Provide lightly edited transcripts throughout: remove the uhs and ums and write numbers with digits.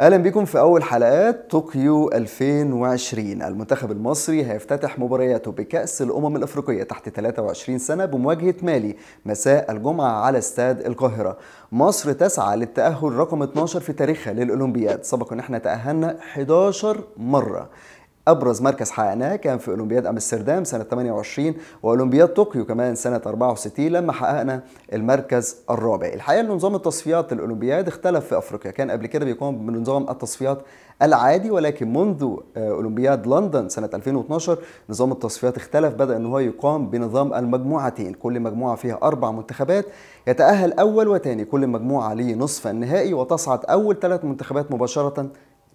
اهلا بكم في اول حلقات طوكيو 2020. المنتخب المصري هيفتتح مبارياته بكأس الأمم الأفريقية تحت 23 سنة بمواجهة مالي مساء الجمعة على استاد القاهرة. مصر تسعى للتأهل رقم 12 في تاريخها للأولمبياد، سبق ان احنا تأهلنا 11 مرة. أبرز مركز حققناه كان في أولمبياد امستردام سنة 28 وأولمبياد طوكيو كمان سنة 64 لما حققنا المركز الرابع. الحقيقة إن نظام التصفيات للأولمبياد اختلف في أفريقيا، كان قبل كده بيقوم بنظام التصفيات العادي، ولكن منذ أولمبياد لندن سنة 2012 نظام التصفيات اختلف، بدأ إن هو يقام بنظام المجموعتين، كل مجموعة فيها 4 منتخبات يتأهل أول وثاني كل مجموعة لنصف النهائي، وتصعد أول 3 منتخبات مباشرة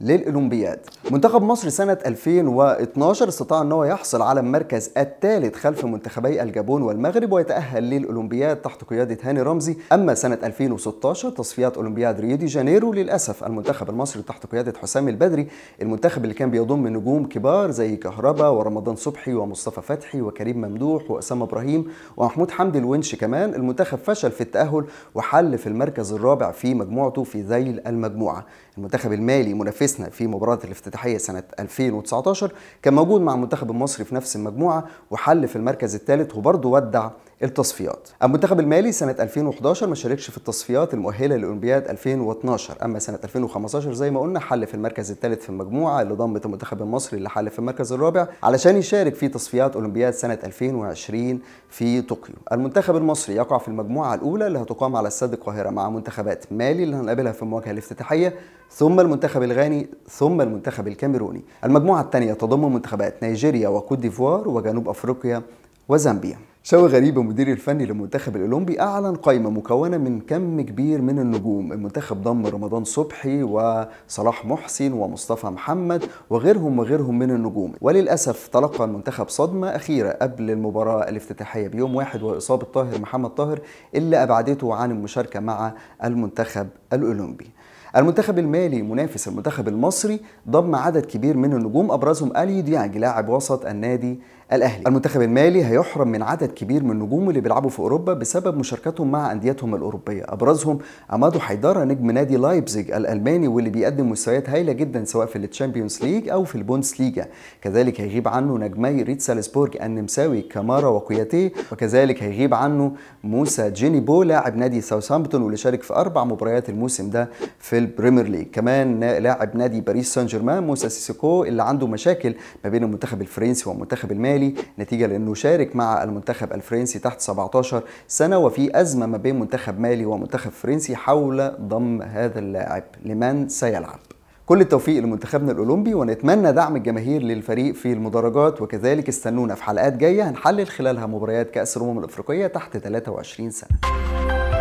للأولمبياد. منتخب مصر سنة 2012 استطاع أنه يحصل على المركز الثالث خلف منتخبي الجابون والمغرب ويتأهل للأولمبياد تحت قيادة هاني رمزي. أما سنة 2016 تصفيات أولمبياد ريو دي جانيرو للأسف المنتخب المصري تحت قيادة حسام البدري، المنتخب اللي كان بيضم نجوم كبار زي كهربا ورمضان صبحي ومصطفى فتحي وكريم ممدوح وأسامة إبراهيم ومحمود حمدي الونش كمان، المنتخب فشل في التأهل وحل في المركز الرابع في مجموعته في ذيل المجموعة. المنتخب المالي منافسنا في مباراة الافتتاحية سنة 2019 كان موجود مع المنتخب المصري في نفس المجموعة وحل في المركز الثالث وبرضه ودع التصفيات. المنتخب المالي سنة 2011 ما شاركش في التصفيات المؤهلة لأولمبياد 2012، أما سنة 2015 زي ما قلنا حل في المركز الثالث في المجموعة اللي ضمت المنتخب المصري اللي حل في المركز الرابع علشان يشارك في تصفيات أولمبياد سنة 2020 في طوكيو. المنتخب المصري يقع في المجموعة الأولى اللي هتقام على استاد القاهرة مع منتخبات مالي اللي هنقابلها في المواجهة الافتتاحية، ثم المنتخب الغاني، ثم المنتخب الكاميروني. المجموعة الثانية تضم منتخبات نيجيريا وكوت ديفوار وجنوب أفريقيا وزامبيا. شوقي غريبة مدير الفني للمنتخب الأولمبي أعلن قائمة مكونة من كم كبير من النجوم، المنتخب ضم رمضان صبحي وصلاح محسن ومصطفى محمد وغيرهم من النجوم، وللأسف تلقى المنتخب صدمة أخيرة قبل المباراة الافتتاحية بيوم واحد وإصابة طاهر محمد طاهر اللي أبعدته عن المشاركة مع المنتخب الأولمبي. المنتخب المالي منافس المنتخب المصري ضم عدد كبير من النجوم أبرزهم عليو ديانج لاعب وسط النادي الاهلي. المنتخب المالي هيحرم من عدد كبير من النجوم اللي بيلعبوا في اوروبا بسبب مشاركتهم مع انديتهم الاوروبيه، ابرزهم امادو حيدارة نجم نادي لايبزيج الالماني واللي بيقدم مستويات هائله جدا سواء في التشامبيونز ليج او في البوندس ليغا، كذلك هيغيب عنه نجمي ريد سالزبورج النمساوي كمارا وكوياتيه، وكذلك هيغيب عنه موسى جيني بو لاعب نادي ساوثهامبتون واللي شارك في 4 مباريات الموسم ده في البريميرليج، كمان لاعب نادي باريس سان جيرمان موسى سيسكو اللي عنده مشاكل ما بين المنتخب الفرنسي والمنتخب المالي نتيجة لأنه شارك مع المنتخب الفرنسي تحت 17 سنة وفي أزمة ما بين منتخب مالي ومنتخب فرنسي حول ضم هذا اللاعب لمن سيلعب. كل التوفيق لمنتخبنا الأولمبي ونتمنى دعم الجماهير للفريق في المدرجات، وكذلك استنونا في حلقات جاية هنحلل خلالها مباريات كأس الأمم الأفريقية تحت 23 سنة.